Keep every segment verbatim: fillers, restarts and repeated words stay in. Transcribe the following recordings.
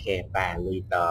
เคไปลุยต่อ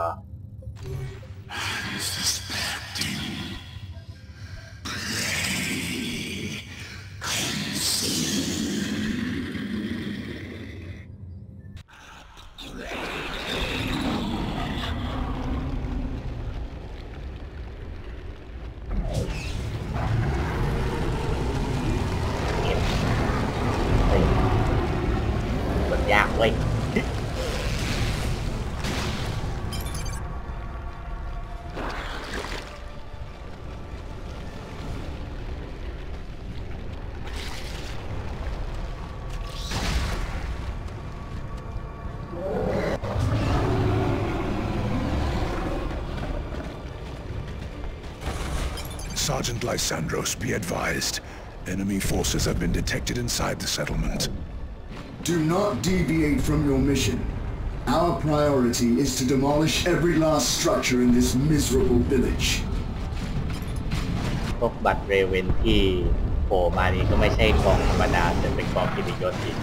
Sergeant Lysandros, be advised. Enemy forces have been detected inside the settlement. Do not deviate from your mission. Our priority is to demolish every last structure in this miserable village. พวกบัตรเรเวนที่โผล่มานี่ก็ไม่ใช่กองธรรมดาแต่เป็นกองที่มียศอีก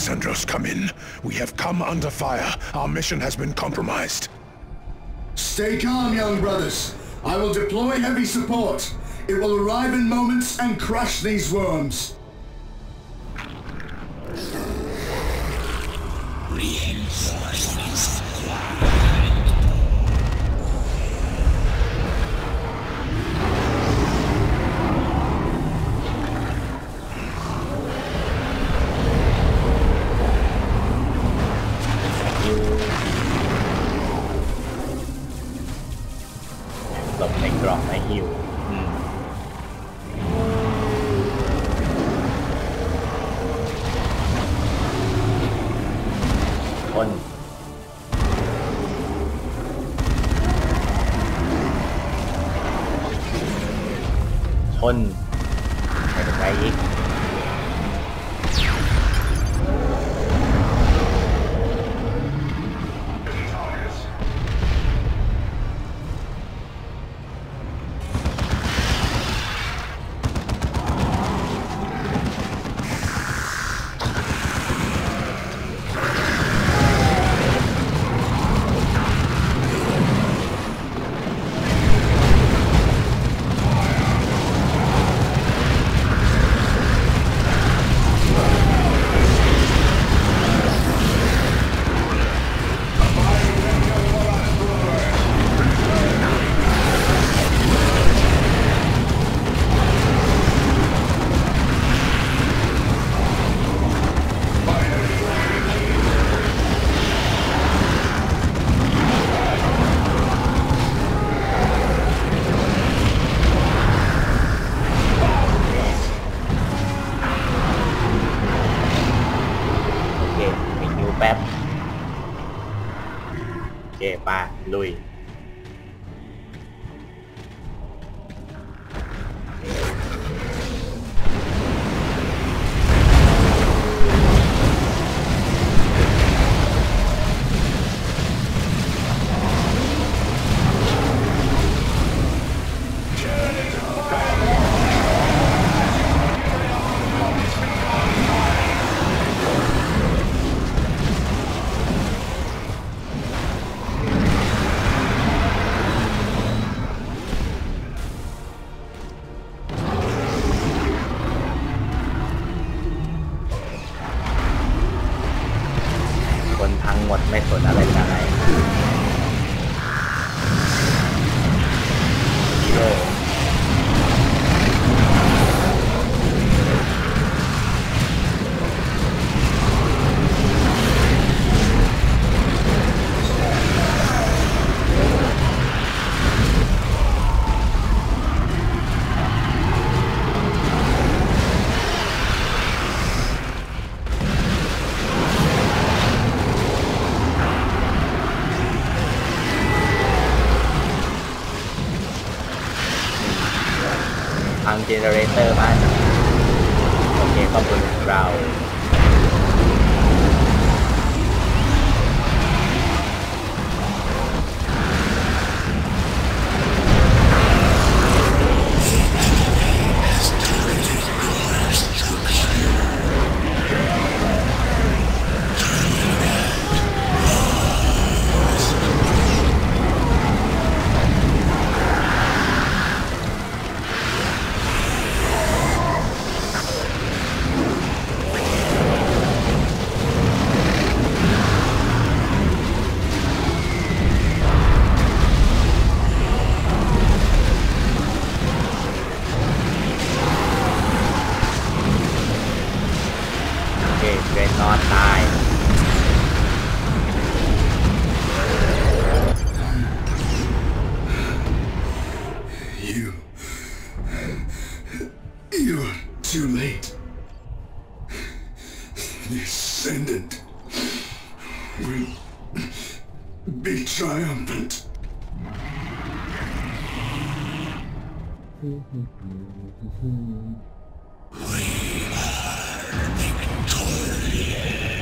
Lysandros, come in. We have come under fire. Our mission has been compromised. Stay calm, young brothers. I will deploy heavy support. It will arrive in moments and crush these worms. Reinforcements generator บ้านโอเคขอบคุณเรา We are victorious.